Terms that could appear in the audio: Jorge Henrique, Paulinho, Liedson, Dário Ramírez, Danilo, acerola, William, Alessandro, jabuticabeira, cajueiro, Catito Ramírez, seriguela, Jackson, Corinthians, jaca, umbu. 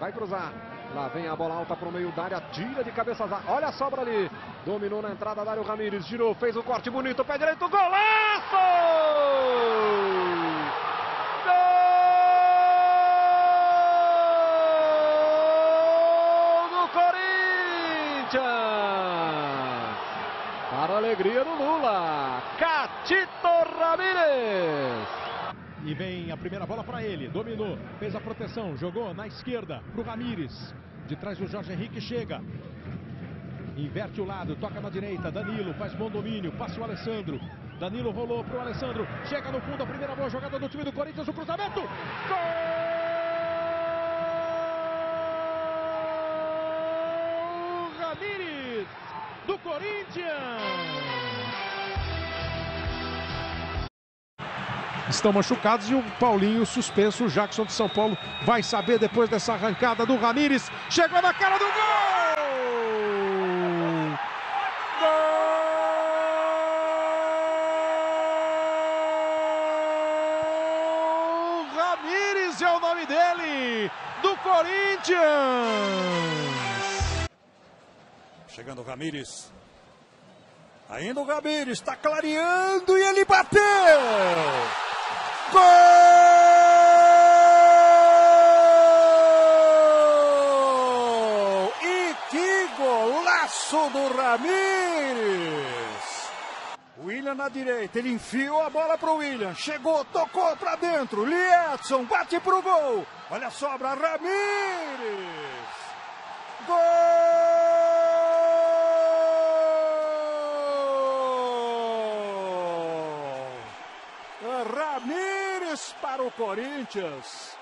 vai cruzar. Lá vem a bola alta pro meio da área, tira de cabeça. Olha a sobra ali. Dominou na entrada Dário Ramírez, girou, fez o corte bonito, pé direito, golaço! Para a alegria do Lula, Catito Ramírez. E vem a primeira bola para ele, dominou, fez a proteção, jogou na esquerda para o Ramírez. De trás o Jorge Henrique chega, inverte o lado, toca na direita, Danilo faz bom domínio, passa o Alessandro. Danilo rolou para o Alessandro, chega no fundo, a primeira boa jogada do time do Corinthians, o cruzamento, gol! Do Corinthians. Estão machucados e o Paulinho suspenso, o Jackson de São Paulo vai saber depois dessa arrancada do Ramírez. Chegou na cara do gol! Gol! Ramírez é o nome dele, do Corinthians. Chegando o Ramírez, ainda o Ramírez, está clareando e ele bateu! Gol! E que golaço do Ramírez! William na direita, ele enfiou a bola para o William, chegou, tocou para dentro, Liedson bate para o gol, olha a sobra, Ramírez! Gol! Ramírez para o Corinthians.